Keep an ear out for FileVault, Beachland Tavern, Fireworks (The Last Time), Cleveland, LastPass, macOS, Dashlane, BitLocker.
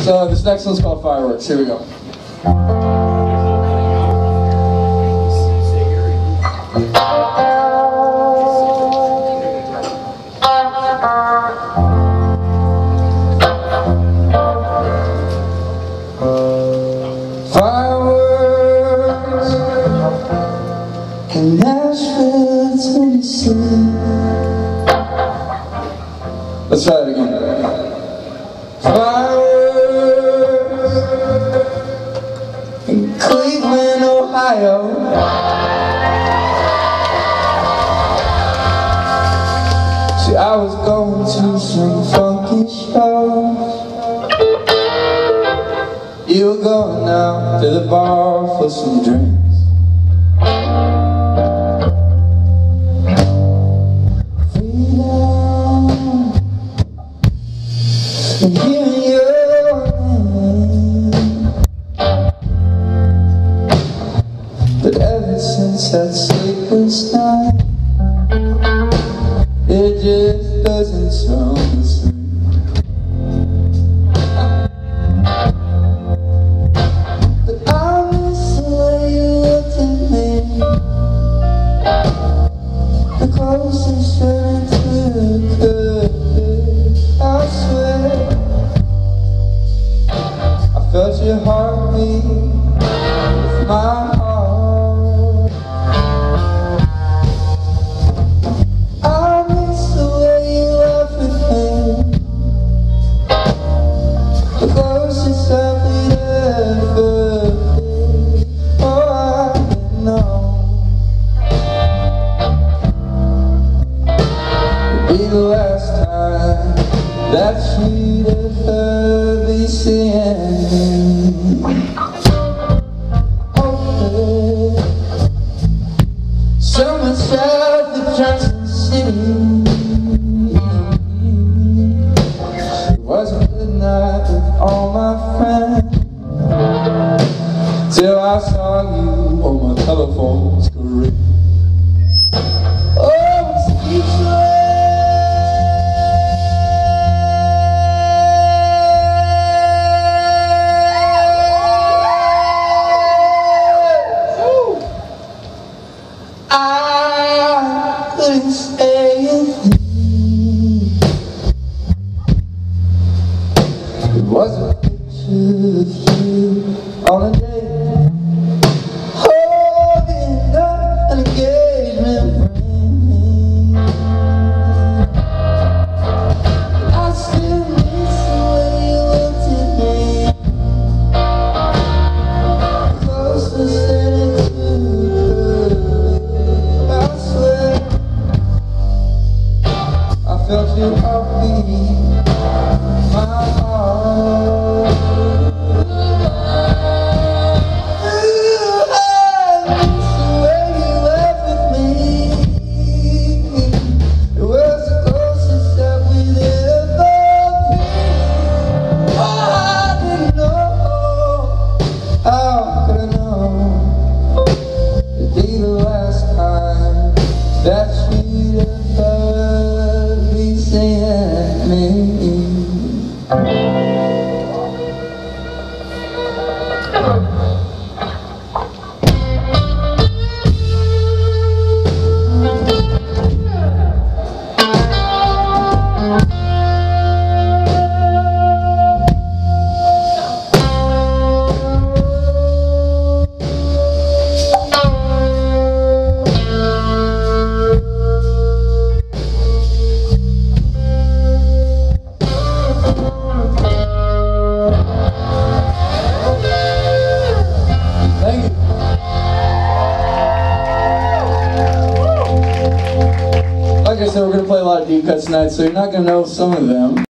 This next one's called Fireworks. Here we go. Let's try it again. Fireworks in Cleveland, Ohio. See, I was going to some funky shows. You were going out to the bar for some drinks. And hearing your name, but ever since that sleepless night, it just doesn't sound the same. But I miss the way you looked at me, the closest you could, I swear. Felt your heartbeat with my heart. I miss the way you laugh with me, the closest I've been ever been. Oh, I didn't know it'd be the last time that she'd ever be seeing me. Oh, somewhere south of Johnson City, it wasn't good night with all my friends till I saw you on my telephone screen. It was a picture of you on a day, holding up an engagement ring. I still miss the way you looked at me, the closest that it could. I swear, I felt your heartbeat, my heart. Like I said, we're going to play a lot of deep cuts tonight, so you're not going to know some of them.